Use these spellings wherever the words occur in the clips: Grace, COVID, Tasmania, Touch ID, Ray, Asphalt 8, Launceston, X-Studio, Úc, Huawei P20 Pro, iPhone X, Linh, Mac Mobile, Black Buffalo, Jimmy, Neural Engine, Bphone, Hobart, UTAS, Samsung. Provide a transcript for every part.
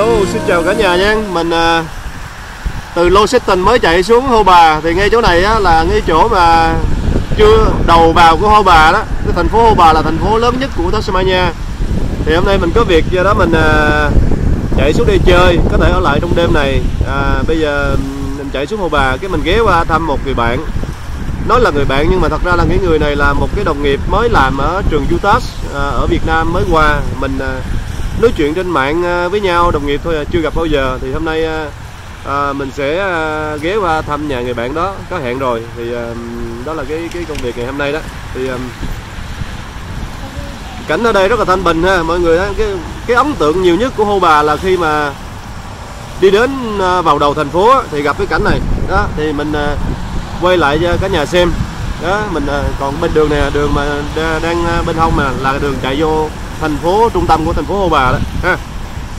Hello, xin chào cả nhà nha. Mình từ Launceston mới chạy xuống Hobart. Thì ngay chỗ này á, là ngay chỗ mà chưa đầu vào của Hobart đó. Cái thành phố Hobart là thành phố lớn nhất của Tasmania. Thì hôm nay mình có việc do đó mình chạy xuống đây chơi, có thể ở lại trong đêm này. Bây giờ mình chạy xuống Hobart, cái mình ghé qua thăm một người bạn. Nói là người bạn nhưng mà thật ra là cái người này là một cái đồng nghiệp mới làm ở trường UTAS ở Việt Nam mới qua. Mình nói chuyện trên mạng với nhau, đồng nghiệp thôi à, chưa gặp bao giờ. Thì hôm nay mình sẽ ghé qua thăm nhà người bạn đó, có hẹn rồi. Thì đó là cái công việc ngày hôm nay đó. Thì cảnh ở đây rất là thanh bình ha mọi người. Cái ấn tượng nhiều nhất của Hobart là khi mà đi đến vào đầu thành phố thì gặp cái cảnh này đó. Thì mình quay lại cho cả nhà xem đó. Mình còn bên đường này là đường mà đang bên hông mà là đường chạy vô thành phố, trung tâm của thành phố Hobart đó ha.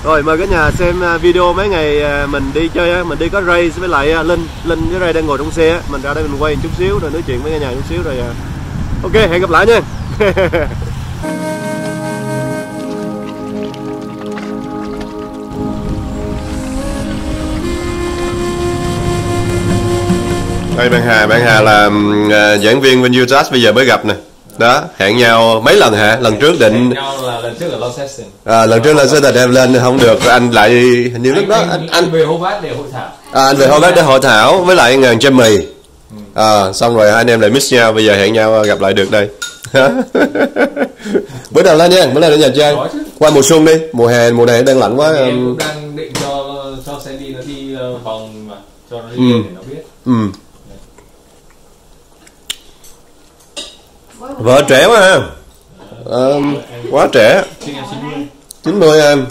Rồi mời cả nhà xem video mấy ngày mình đi chơi. Mình đi có Ray với lại Linh. Linh với Ray đang ngồi trong xe. Mình ra đây mình quay một chút xíu rồi nói chuyện với cả nhà chút xíu rồi. Ok, hẹn gặp lại nha. Đây bạn Hà là giảng viên bên UTAS bây giờ mới gặp nè. Đó, hẹn nhau mấy lần hả? Lần trước định lần trước là Launceston. Lần trước Launceston em lên không được, anh lại hình như lúc đó anh về Hobart để hội thảo. Anh về Hobart để hội thảo với lại Jimmy. Xong rồi hai anh em lại miss nhau, bây giờ hẹn nhau gặp lại được đây. Bữa nào lên nha, bữa nào đến nhà chơi. Qua mùa xuân đi, mùa hè mùa này đang lạnh quá. Em đang định cho Sandy nó đi vòng mà cho nó đi để nó biết. Vợ trẻ quá ha. Quá trẻ. 90 em.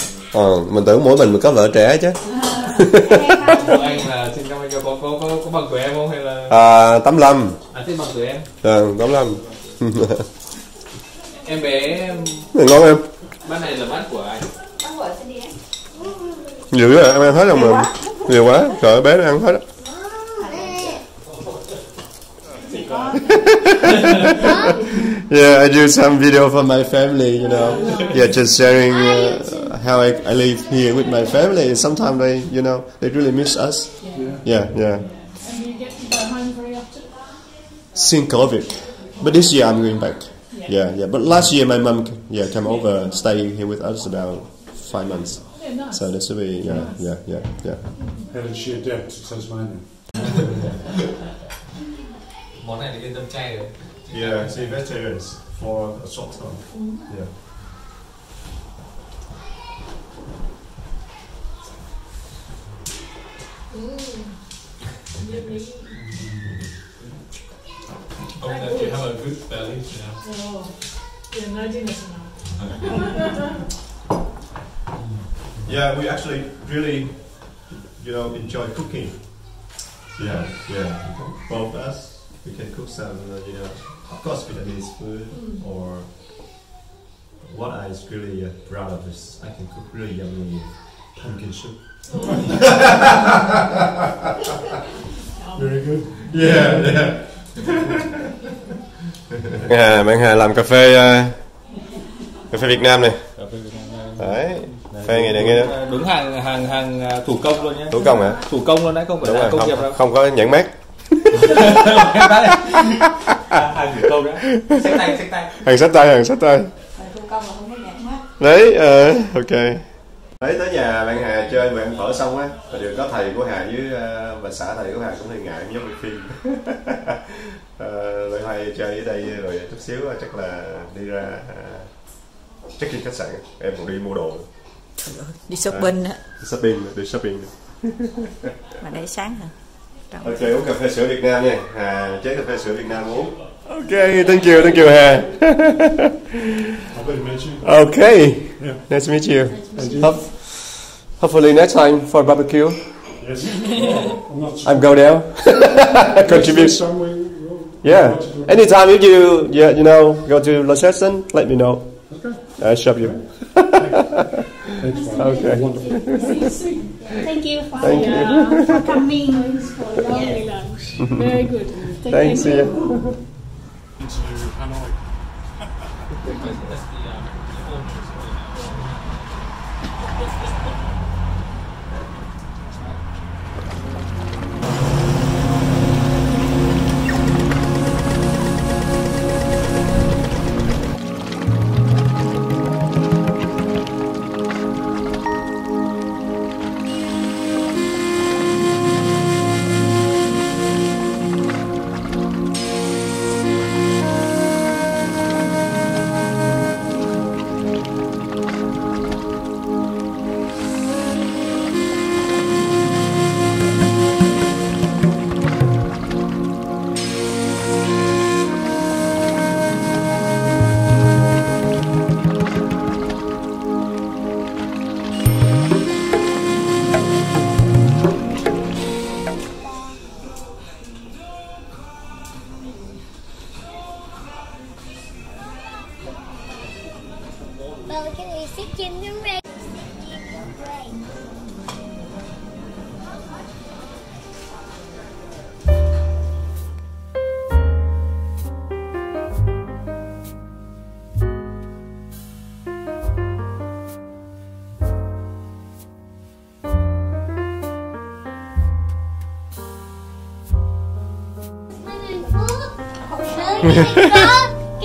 Mình tưởng mỗi mình có vợ trẻ chứ. Anh là trên có bằng tuổi em không hay là 85. À thế bằng tuổi em. 85. Em bé em. Ngon em. Bát này là bát của ai? Bát của Sandy em. Dữ à, em ăn hết rồi mà. Nhiều quá, trời bé nó ăn hết á. Yeah, I do some video for my family, you know. Yeah, just sharing how I live here with my family. Sometimes they, you know, they really miss us. Yeah. And you get to go home very often? Since COVID, but this year I'm going back. Yeah. But last year my mum, came over, stay here with us about 5 months. Yeah, nice. So this will be, yeah. How did she adapt to Tasmania? Món này thì yên tâm chay rồi. Yeah, she vegetarians for a short time. Yeah. Oh, that you have a good belly now. Oh, yeah, no dinners now. Yeah, we actually really, you know, enjoy cooking. Yeah. Both us. We can cook some, you know, of course Vietnamese food or what I is really proud of is I can cook really yummy pumpkin soup. Very good. Yeah. Bạn Hà làm cà phê Việt Nam này. Đấy. Đúng hàng thủ công luôn nhé. Thủ công hả? Thủ công luôn đấy, không phải là công nghiệp đâu. Không có nhãn mác. Hàng sách tay. Đấy, ok. Đấy, tới nhà bạn Hà chơi mà ăn phở xong á, và đều có thầy của Hà với bà xã thầy của Hà cũng hơi ngại giống phim. Rồi hai chơi ở đây rồi chút xíu chắc là đi ra check in khách sạn, em còn đi mua đồ. Đi shopping á. Đi shopping. Mà để sáng hả? Ok, uống cà phê sữa Việt Nam nha. Hà chế cà phê sữa Việt Nam uống. Ok, thank you Hà. Ok, yeah. Nice to meet you. Hopefully next time for barbecue. Yes. I'm go there. Contribute. Yeah. Anytime if you you know go to Launceston, let me know. Okay. I'll shop you. Okay. Thank you for coming. Lovely lunch. Very good. Thanks. See you. Cái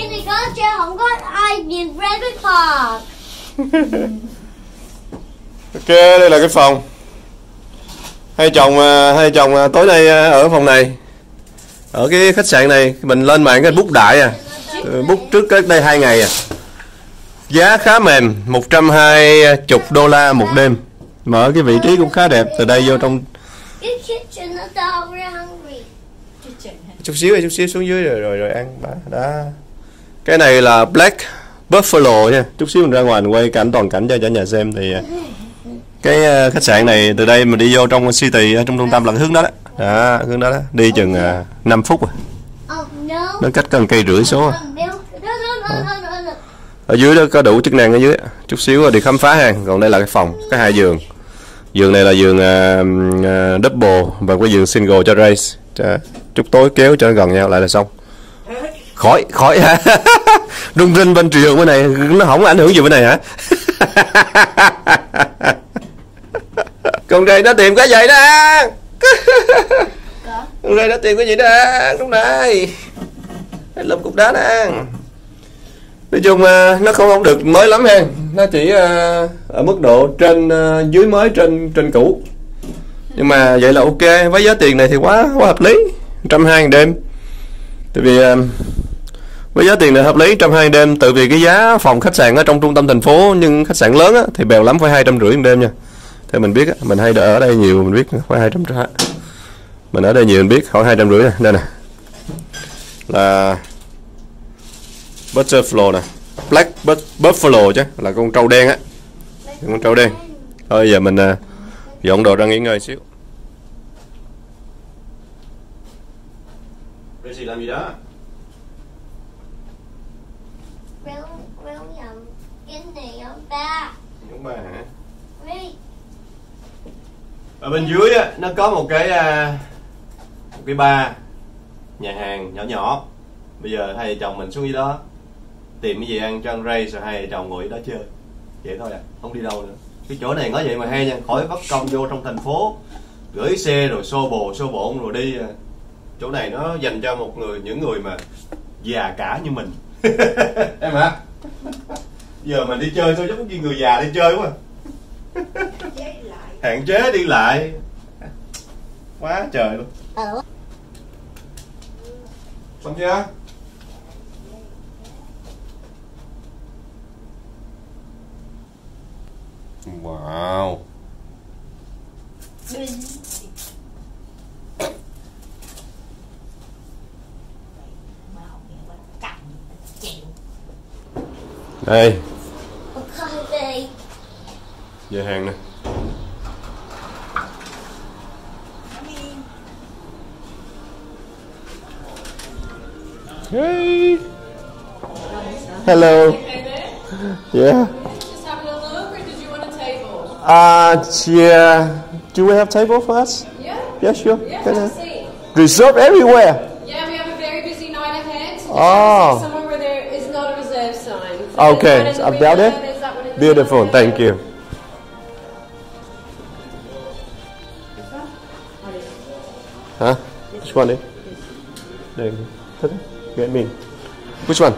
này có chứ không có ai nhìn Rabbit Park. Ok, đây là cái phòng. Hai chồng tối nay ở phòng này. Ở cái khách sạn này mình lên mạng cái book đại à. Book trước cách đây 2 ngày à. Giá khá mềm, 120 đô la một đêm. Mà ở cái vị trí cũng khá đẹp, từ đây vô trong. Chút xíu xuống dưới rồi ăn đó. Cái này là Black Buffalo nha. Chút xíu mình ra ngoài mình quay cảnh toàn cảnh cho cả nhà xem. Thì cái khách sạn này từ đây mình đi vô trong city, trong trung tâm là hướng đó đó. Đó, hướng đó đó. Đi chừng 5 phút rồi. Nó cách cần cây rưỡi số. Ở dưới đó có đủ chức năng ở dưới. Chút xíu rồi đi khám phá hàng. Còn đây là cái phòng, cái 2 giường. Giường này là giường double và cái giường single cho Grace. Chút tối kéo cho gần nhau lại là xong. Khỏi hả? Rung rinh bên trường bên này nó không ảnh hưởng gì bên này hả? Con đây nó tìm cái gì đó. Con đây nó tìm cái gì đó lúc này. Lụm cục đá nè. Nói chung nó không được mới lắm ha. Nó chỉ ở mức độ trên dưới mới trên cũ. Nhưng mà vậy là ok, với giá tiền này thì quá hợp lý. 120 đêm. Tại vì với giá tiền này hợp lý 120 đêm, tại vì cái giá phòng khách sạn ở trong trung tâm thành phố nhưng khách sạn lớn á, thì bèo lắm phải 250 đêm nha. Thì mình biết á, mình hay ở đây nhiều mình biết khoảng 250. Mình ở đây nhiều mình biết khoảng 250 nè, đây nè. Là Butterflow nè, Black Buffalo chứ, là con trâu đen á. Con trâu đen. Thôi giờ mình dọn đồ ra nghỉ ngơi xíu. Gracie làm gì đó? Rau nhầm cái này ông ba. Ông ba hả? Ở bên dưới á, nó có một cái bar, nhà hàng nhỏ. Bây giờ hai vợ chồng mình xuống dưới đó tìm cái gì ăn cho ăn Ray, rồi hai vợ chồng ngồi đó chơi. Vậy thôi à, không đi đâu nữa. Cái chỗ này có vậy mà hay nha, khỏi bắt công vô trong thành phố gửi xe rồi xô bồn rồi đi. Chỗ này nó dành cho những người mà già cả như mình. Em hả? Giờ mình đi chơi thôi giống như người già đi chơi quá. Hạn chế đi lại quá trời luôn. Xong chưa? Wow. Đây. Về hàng nè. Hey. Hello. Yeah. Yeah. Do we have table for us? Yeah. Yeah, sure. Yeah, have a seat. Reserved everywhere. Yeah, we have a very busy night ahead. Oh. Somewhere where there is not a reserve sign. So okay, about it. Beautiful. Thank you. Huh? Which one? Get me. Which one?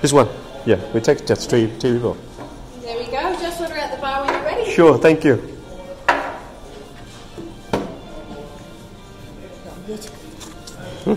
This one. Yeah, we take just three people. There we go. Just order at the bar when you're ready. Sure, thank you. Hmm?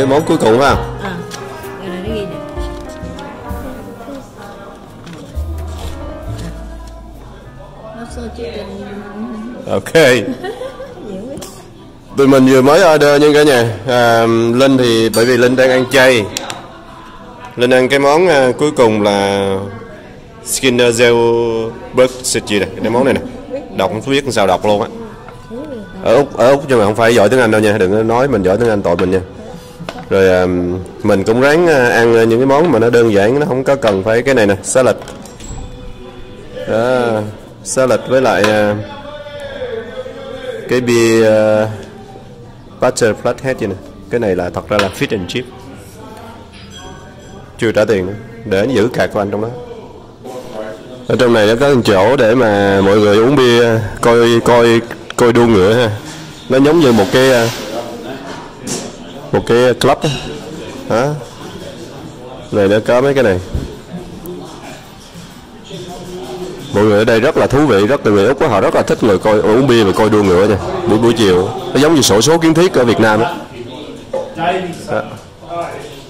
Cái món cuối cùng phải không? À, cái này nó ghi nè. Ok. Tụi mình vừa mới order nhưng cả nhà. Linh thì bởi vì Linh đang ăn chay. Linh ăn cái món cuối cùng là Skinner Gel Burger gì nè, cái món này nè. Đọc không biết sao đọc luôn á. Ở Úc nhưng mà không phải giỏi tiếng Anh đâu nha, đừng nói mình giỏi tiếng Anh tội mình nha. Rồi mình cũng ráng ăn những cái món mà nó đơn giản, nó không có cần phải cái này nè, salad đó, salad với lại cái bia butter flathead gì nè. Cái này là thật ra là fish and chip, chưa trả tiền nữa, để giữ cạc của anh trong đó. Ở trong này nó có một chỗ để mà mọi người uống bia, coi đua ngựa ha. Nó giống như một cái club đó. Này nó có mấy cái này. Mọi người ở đây rất là thú vị, rất là người Úc đó, họ rất là thích người coi uống bia và coi đua ngựa nha. Buổi chiều nó giống như sổ số kiến thiết ở Việt Nam đó. Đó.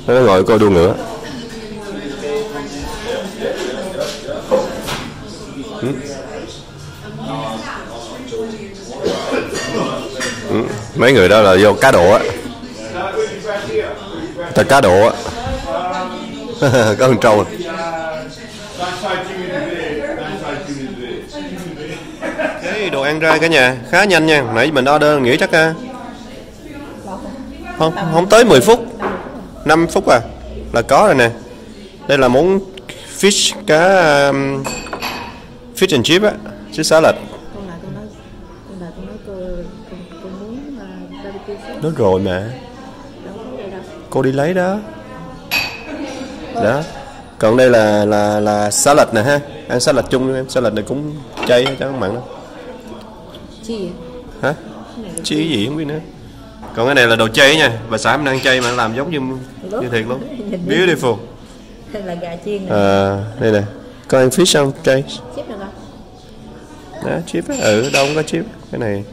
Nó ngồi coi đua ngựa. Mấy người đó là vô cá độ á. Cá độ á. Có con trâu này. Cái đồ ăn ra cả nhà khá nhanh nha, nãy mình order nghĩ chắc không tới 10 phút, 5 phút à là có rồi nè. Đây là món fish, cá fish and chip á, chứ xá lệch. Nói rồi mà, cô đi lấy đó. Đó. Còn đây là xá lệch nè ha. Ăn xá lệch chung em, xá lệch này cũng chay chứ không mặn đâu. Chi hả? Chi cái gì không biết nữa. Còn cái này là đồ chay nha, bà xã mình ăn chay mà làm giống như thiệt luôn. Beautiful. Đây là gà chiên này. À, đây nè. Có ăn fish không? Chay. Chip nè con. Đó, chip á. Ừ, đâu không có chip. Cái này.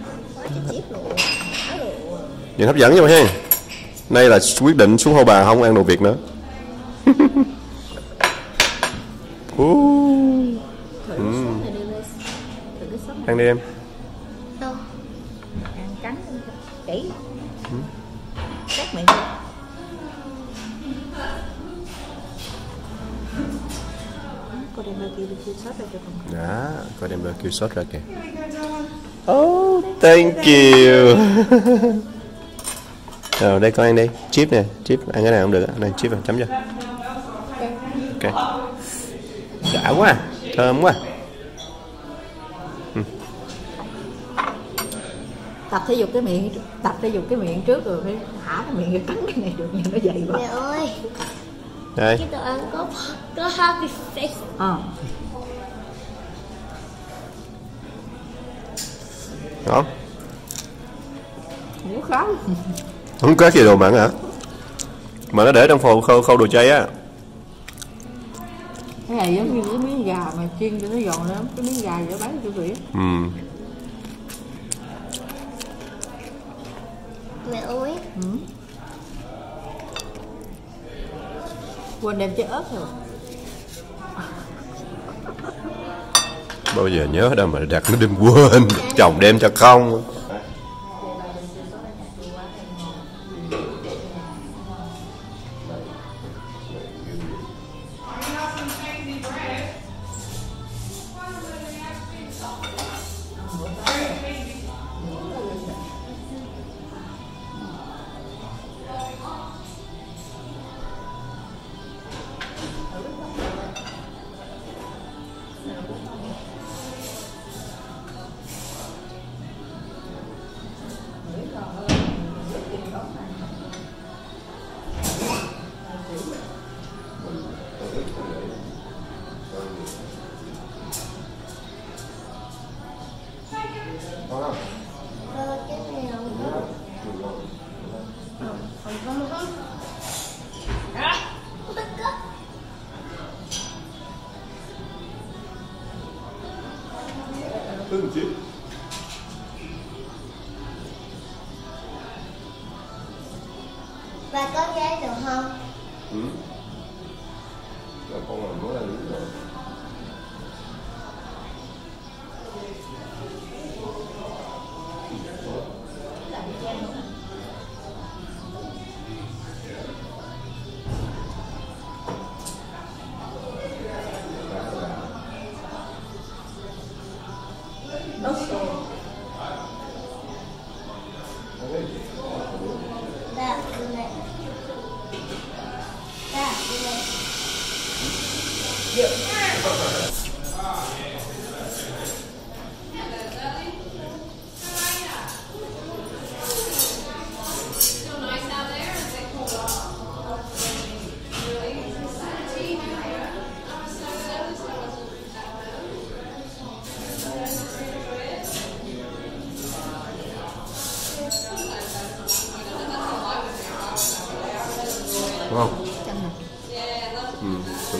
Nhìn hấp dẫn nha mọi người. Nay là quyết định xuống Hobart không ăn đồ Việt nữa. Ăn đi em. Ăn cánh kỹ. Cắt miệng. Cô đem barbecue sauce ra cho con. Đó, cô đem barbecue sauce ra kìa. Oh, thank you. Rồi đây con ăn đi, chip nè, chip ăn cái nào cũng được, này chip vào chấm cho. Ok. Đã quá, thơm quá. Tập thể dục cái miệng trước rồi phải thả cái miệng cắn cái này được, nhìn nó dày quá. Mẹ ơi. Đây. Cái đồ ăn có happy face. Ngon. Ngủ khó. Không có gì đồ mặn hả? Mà nó để trong phòng khâu đồ chay á. Cái này giống như cái miếng gà mà chiên cho nó giòn lắm, cái miếng gà để bán cho vị. Mẹ ơi. Quên đem trái ớt rồi. Bao giờ nhớ đâu mà đặt nó đem quên, chồng đem cho không. Bà có ghé được không? Bà con làm mối ăn đúng rồi.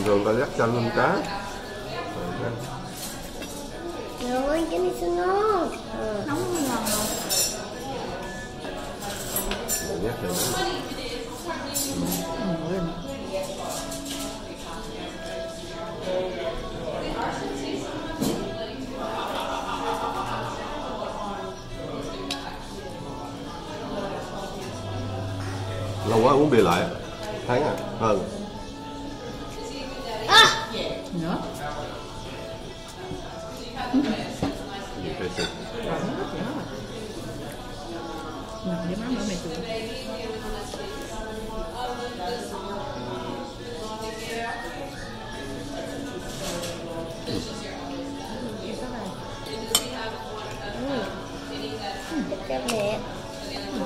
Thường ta dắt chanh lên cá. Trời ơi, cái này sao ngon. Nóng ngon ngon. Để nhắc này nữa. Lâu quá uống bia lại. Tháng à? Hơn.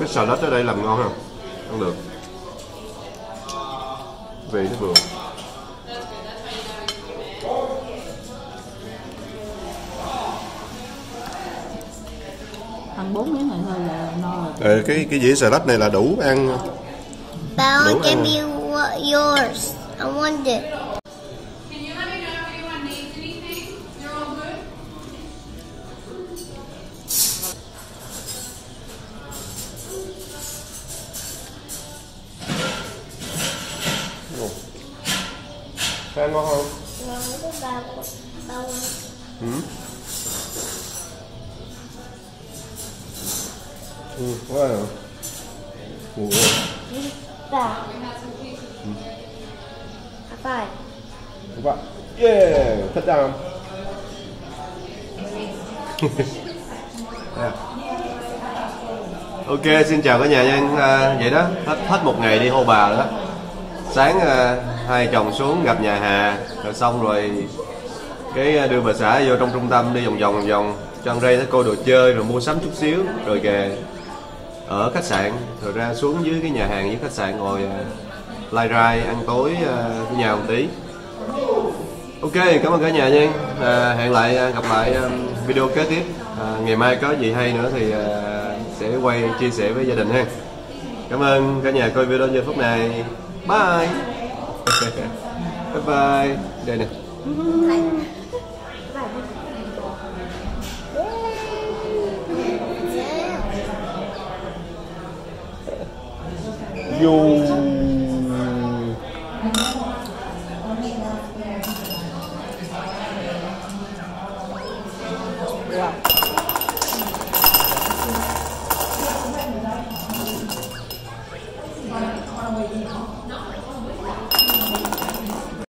Cái salad ở đây làm ngon không? Ăn được. Vị nó vừa. Ăn 4 miếng này thôi là no rồi. Ừ, cái dĩa salad này là đủ ăn. Bao can be yours. I want it. Thấy ngon không? Ngon, cái bao quá rồi. Ủa. Ba. Ba. Ba. Yeah, thích ăn. Ok, xin chào cả nhà nha. Vậy đó, hết một ngày đi Hobart rồi đó. Sáng hai chồng xuống gặp nhà Hà rồi xong rồi cái đưa bà xã vô trong trung tâm đi vòng vòng cho ăn Ray nó coi đồ chơi rồi mua sắm chút xíu rồi về ở khách sạn rồi ra xuống dưới cái nhà hàng với khách sạn ngồi lai rai ăn tối ở nhà một tí. Ok, cảm ơn cả nhà nha. Hẹn lại gặp lại video kế tiếp. Ngày mai có gì hay nữa thì sẽ quay chia sẻ với gia đình ha. Cảm ơn cả nhà coi video giây phút này. Bye. Bye bye. Đây nè. Vô.